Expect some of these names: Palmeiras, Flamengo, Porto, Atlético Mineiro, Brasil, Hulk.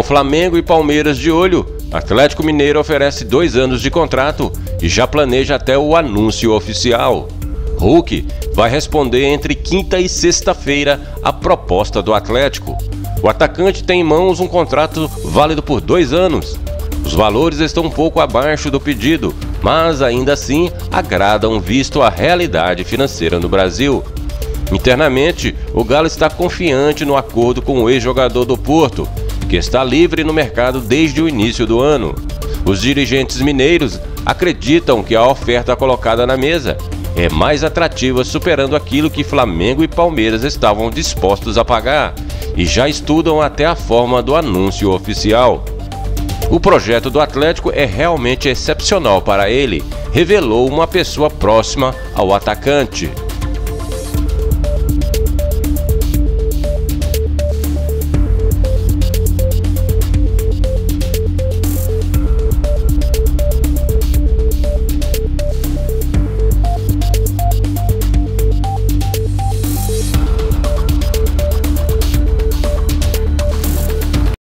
Com Flamengo e Palmeiras de olho, Atlético Mineiro oferece 2 anos de contrato e já planeja até o anúncio oficial. Hulk vai responder entre quinta e sexta-feira à proposta do Atlético. O atacante tem em mãos um contrato válido por 2 anos. Os valores estão um pouco abaixo do pedido, mas ainda assim agradam visto a realidade financeira no Brasil. Internamente, o Galo está confiante no acordo com o ex-jogador do Porto, que está livre no mercado desde o início do ano. Os dirigentes mineiros acreditam que a oferta colocada na mesa é mais atrativa, superando aquilo que Flamengo e Palmeiras estavam dispostos a pagar, e já estudam até a forma do anúncio oficial. O projeto do Atlético é realmente excepcional para ele, revelou uma pessoa próxima ao atacante.